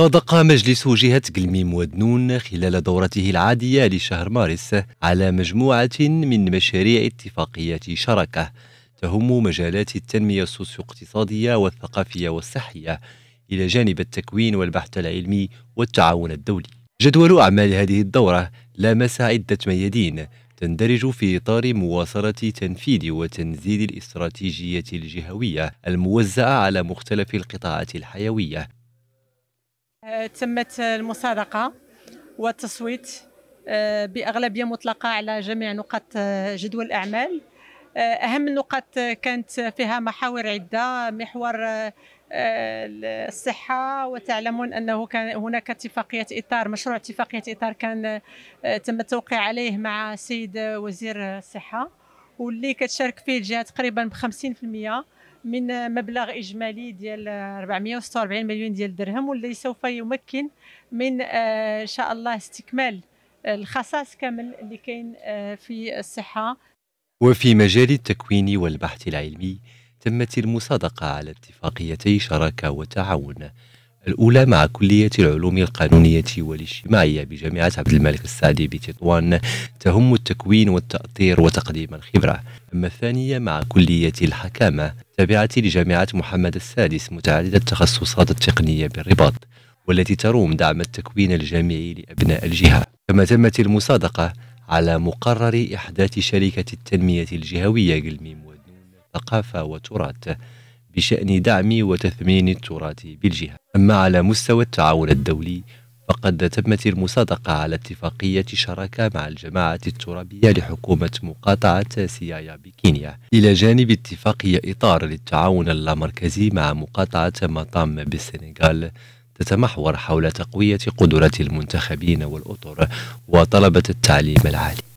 أطلق مجلس جهة كلميم وادنون خلال دورته العادية لشهر مارس على مجموعة من مشاريع اتفاقيات شراكة تهم مجالات التنمية السوسيو-اقتصادية والثقافية والصحية، إلى جانب التكوين والبحث العلمي والتعاون الدولي. جدول أعمال هذه الدورة لامس عدة ميادين تندرج في إطار مواصلة تنفيذ وتنزيل الاستراتيجية الجهوية الموزعة على مختلف القطاعات الحيوية. تمت المصادقة والتصويت بأغلبية مطلقة على جميع نقاط جدول الأعمال. أهم النقاط كانت فيها محاور عدة، محور الصحة، وتعلمون أنه كان هناك اتفاقية إطار، مشروع اتفاقية إطار كان تم التوقيع عليه مع السيد وزير الصحة، واللي كتشارك فيه الجهة تقريبا ب 50% من مبلغ إجمالي ديال 446 مليون ديال الدرهم، واللي سوف يمكن من إن شاء الله استكمال الخصائص كامل اللي كاين في الصحة. وفي مجال التكوين والبحث العلمي تمت المصادقة على اتفاقيتي شراكة وتعاون، الأولى مع كلية العلوم القانونية والاجتماعية بجامعة عبد الملك السعدي بتطوان تهم التكوين والتأطير وتقديم الخبرة، أما الثانية مع كلية الحكامة تابعة لجامعة محمد السادس متعددة التخصصات التقنية بالرباط، والتي تروم دعم التكوين الجامعي لأبناء الجهة. كما تمت المصادقة على مقرر إحداث شركة التنمية الجهوية كلميم وادنون ثقافة وتراث بشأن دعم وتثمين التراث بالجهة. أما على مستوى التعاون الدولي فقد تمت المصادقة على اتفاقية شراكة مع الجماعة الترابية لحكومة مقاطعة سيايا بكينيا، إلى جانب اتفاقية إطار للتعاون اللامركزي مع مقاطعة ماتام بالسنغال تتمحور حول تقوية قدرات المنتخبين والأطر وطلبة التعليم العالي.